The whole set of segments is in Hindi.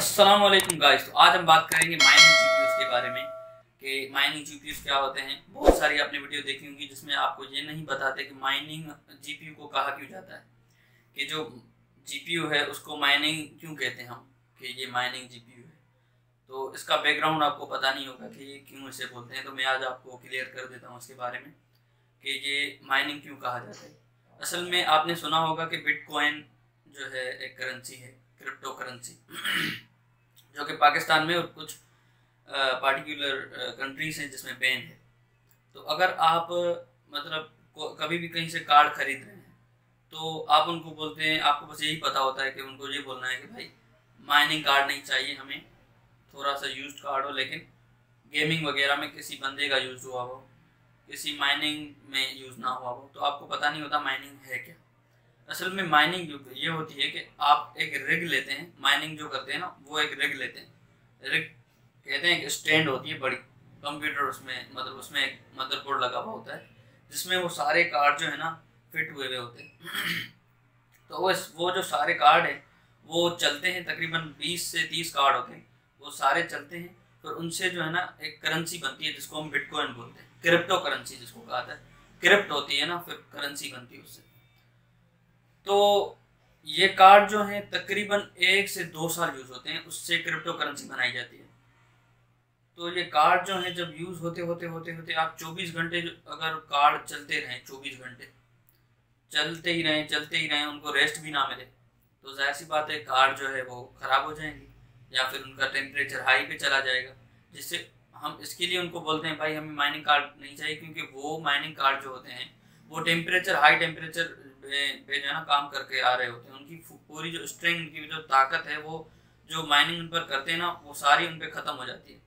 अस्सलाम वालेकुम गाइस। तो आज हम बात करेंगे माइनिंग जीपीयूस के बारे में कि माइनिंग जीपीयूस क्या होते हैं। बहुत सारी आपने वीडियो देखी होंगी जिसमें आपको ये नहीं बताते कि माइनिंग जीपीयू को कहा क्यों जाता है, कि जो जीपीयू है उसको माइनिंग क्यों कहते हैं हम, कि ये माइनिंग जीपीयू है। तो इसका बैकग्राउंड आपको पता नहीं होगा कि ये क्यों इसे बोलते हैं, तो मैं आज आपको क्लियर कर देता हूँ इसके बारे में कि ये माइनिंग क्यों कहा जाता है। असल में आपने सुना होगा कि बिटकॉइन जो है एक करेंसी है, क्रिप्टो करेंसी, जो कि पाकिस्तान में और कुछ पार्टिकुलर कंट्रीज हैं जिसमें बैन है। तो अगर आप मतलब कभी भी कहीं से कार्ड खरीद रहे हैं तो आप उनको बोलते हैं, आपको बस यही पता होता है कि उनको ये बोलना है कि भाई माइनिंग कार्ड नहीं चाहिए हमें, थोड़ा सा यूज्ड कार्ड हो, लेकिन गेमिंग वगैरह में किसी बंदे का यूज़ हुआ हो, किसी माइनिंग में यूज़ ना हुआ हो। तो आपको पता नहीं होता माइनिंग है क्या। असल में माइनिंग ये होती है कि आप एक रिग लेते हैं, माइनिंग जो करते हैं ना वो एक रिग लेते हैं। रिग कहते हैं एक स्टैंड होती है बड़ी, कंप्यूटर उसमें एक मदरबोर्ड लगा हुआ होता है जिसमें वो सारे कार्ड जो है ना फिट हुए हुए होते हैं। तो वो जो सारे कार्ड हैं वो चलते हैं, तकरीबन 20 से 30 कार्ड होते हैं, वो सारे चलते हैं। और उनसे जो है ना एक करेंसी बनती है जिसको हम बिटकॉइन बोलते हैं, क्रिप्टो करेंसी जिसको कहा जाता है। क्रिप्ट होती है ना, फिर करेंसी बनती है उससे। तो ये कार्ड जो हैं तकरीबन 1 से 2 साल यूज़ होते हैं, उससे क्रिप्टो करेंसी बनाई जाती है। तो ये कार्ड जो हैं जब यूज़ होते होते होते होते आप 24 घंटे अगर कार्ड चलते रहें, 24 घंटे चलते ही रहें, उनको रेस्ट भी ना मिले, तो जाहिर सी बात है कार्ड जो है वो ख़राब हो जाएंगे या फिर उनका टेम्परेचर हाई पे चला जाएगा, जिससे हम इसके लिए उनको बोलते हैं भाई हमें माइनिंग कार्ड नहीं चाहिए, क्योंकि वो माइनिंग कार्ड जो होते हैं वो हाई टेम्परेचर पे जो है ना काम करके आ रहे होते हैं। उनकी पूरी जो स्ट्रेंथ, उनकी जो ताकत है, वो जो माइनिंग उन पर करते हैं ना वो सारी उन पर ख़त्म हो जाती है।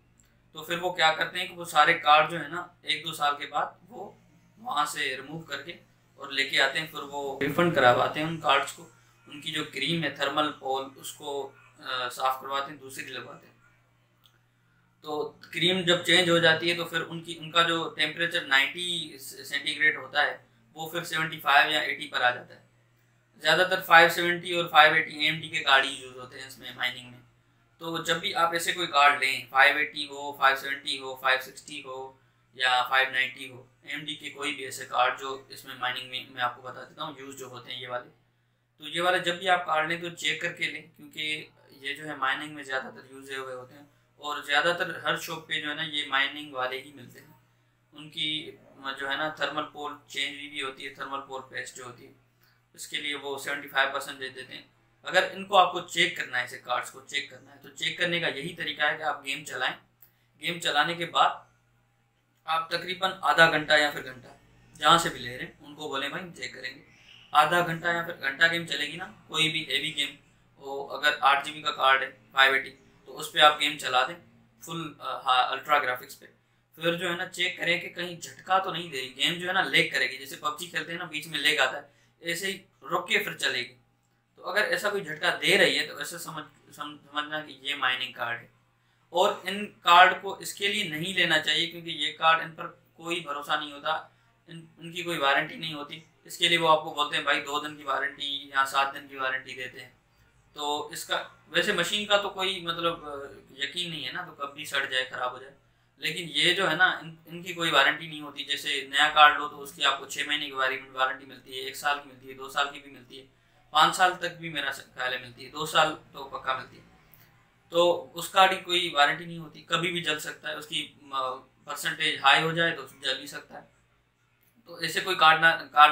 तो फिर वो क्या करते हैं कि वो सारे कार्ड जो है ना 1-2 साल के बाद वो वहाँ से रिमूव करके और लेके आते हैं, फिर वो रिफंड करवाते हैं उन कार्ड्स को, उनकी जो क्रीम है थर्मल पोल उसको साफ़ करवाते हैं, दूसरी लगवाते हैं। तो क्रीम जब चेंज हो जाती है तो फिर उनका जो टेम्परेचर 90 सेंटीग्रेड होता है वो फिर 75 या 80 पर आ जाता है। ज़्यादातर 570 और 580 AMD के कार्ड ही यूज़ होते हैं इसमें माइनिंग में। तो जब भी आप ऐसे कोई कार्ड लें, 580 हो, 570 हो, 560 हो या 590 हो, AMD के कोई भी ऐसे कार्ड जो इसमें माइनिंग में, मैं आपको बता देता हूँ यूज़ जो होते हैं ये वाले, तो ये वाले जब भी आप कार्ड लें तो चेक करके लें, क्योंकि ये जो है माइनिंग में ज़्यादातर यूज़ हुए होते हैं और ज़्यादातर हर शॉप पर जो है ना ये माइनिंग वाले ही मिलते हैं। उनकी जो है ना थर्मल पोल चेंज भी होती है, थर्मल पोल पेस्ट जो होती है उसके लिए वो 75% दे देते हैं। अगर इनको आपको चेक करना है, ऐसे कार्ड्स को चेक करना है, तो चेक करने का यही तरीका है कि आप गेम चलाएं। गेम चलाने के बाद आप तकरीबन आधा घंटा या फिर घंटा, जहाँ से भी ले रहे हैं उनको बोलें भाई चेक करेंगे, आधा घंटा या फिर घंटा गेम चलेगी ना, कोई भी हैवी गेम वो, अगर 8 GB का कार्ड है 580 तो उस पर आप गेम चला दें फुल अल्ट्रा ग्राफिक्स पे। फिर जो है ना चेक करें कि कहीं झटका तो नहीं दे रही गेम, जो है ना लेग करेगी, जैसे PUBG खेलते हैं ना बीच में लेग आता है, ऐसे ही रुक के फिर चलेगी। तो अगर ऐसा कोई झटका दे रही है तो ऐसा समझना कि ये माइनिंग कार्ड है, और इन कार्ड को इसके लिए नहीं लेना चाहिए क्योंकि ये कार्ड, इन पर कोई भरोसा नहीं होता, इनकी कोई वारंटी नहीं होती। इसके लिए वो आपको बोलते हैं भाई 2 दिन की वारंटी या 7 दिन की वारंटी देते हैं। तो इसका वैसे मशीन का तो कोई यकीन नहीं है ना, तो कभी भी सड़ जाए, ख़राब हो जाए, लेकिन ये जो है ना इनकी कोई वारंटी नहीं होती। जैसे नया कार्ड लो तो उसकी आपको 6 महीने की वारंटी मिलती है, 1 साल की मिलती है, 2 साल की भी मिलती है, 5 साल तक भी मेरा ख्याल है मिलती है, 2 साल तो पक्का मिलती है। तो उसका भी कोई वारंटी नहीं होती, कभी भी जल सकता है, उसकी परसेंटेज हाई हो जाए तो जल भी सकता है। तो ऐसे कोई कार्ड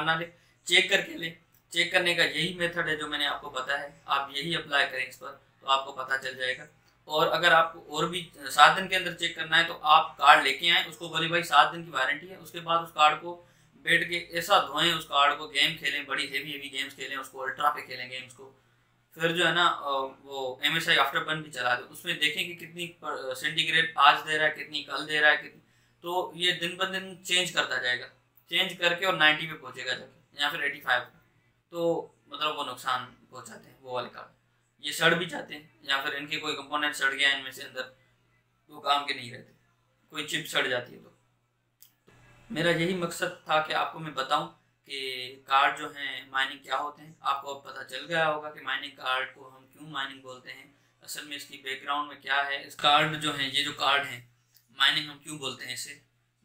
ना ले, चेक करके ले। चेक करने का यही मेथड है जो मैंने आपको बताया है, आप यही अप्लाई करें इस पर तो आपको पता चल जाएगा। और अगर आपको और भी 7 दिन के अंदर चेक करना है तो आप कार्ड लेके आएँ, उसको बोले भाई 7 दिन की वारंटी है, उसके बाद उस कार्ड को बैठ के ऐसा धोएं, उस कार्ड को गेम खेलें, बड़ी हेवी गेम्स खेलें, उसको अल्ट्रा पे खेलें गेम्स को। फिर जो है ना वो MSI आफ्टरबर्न भी चला दें, उसमें देखें कि कितनी सेंटीग्रेड आज दे रहा है, कितनी कल दे रहा है, कितनी, तो ये दिन ब दिन चेंज करता जाएगा, चेंज करके और 90 पे पहुँचेगा जाके या फिर 85 पे, तो वो नुकसान पहुँचाते हैं वो वाले कार्ड। ये सड़ भी जाते हैं या फिर इनके कोई कंपोनेंट सड़ गया इनमें से अंदर, वो काम के नहीं रहते, कोई चिप सड़ जाती है। तो मेरा यही मकसद था कि आपको मैं बताऊं कि कार्ड जो हैं माइनिंग क्या होते हैं। आपको अब पता चल गया होगा कि माइनिंग कार्ड को हम क्यों माइनिंग बोलते हैं। असल में इसकी बैकग्राउंड में क्या है। इस कार्ड जो है, ये जो कार्ड है माइनिंग हम क्यों बोलते हैं, इसे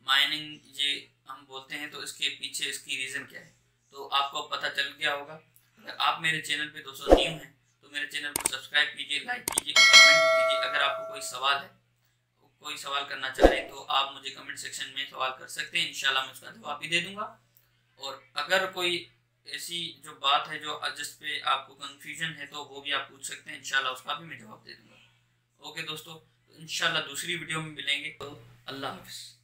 माइनिंग ये हम बोलते हैं, तो इसके पीछे इसकी रीज़न क्या है तो आपको पता चल गया होगा। अगर आप मेरे चैनल पे दोस्तों न्यू हैं तो मेरे चैनल को सब्सक्राइब कीजिए, लाइक कीजिए, कमेंट कीजिए। अगर आपको कोई सवाल है, कोई सवाल करना चाह रहे हैं तो आप मुझे कमेंट सेक्शन में सवाल कर सकते हैं, इंशाल्लाह मैं उसका जवाब भी दे दूँगा। और अगर कोई ऐसी जो बात है जो जिस पे आपको कन्फ्यूजन है तो वो भी आप पूछ सकते हैं, इंशाल्लाह उसका भी मैं जवाब दे दूँगा। ओके दोस्तों, इंशाल्लाह दूसरी वीडियो में मिलेंगे, तो अल्लाह हाफिज़।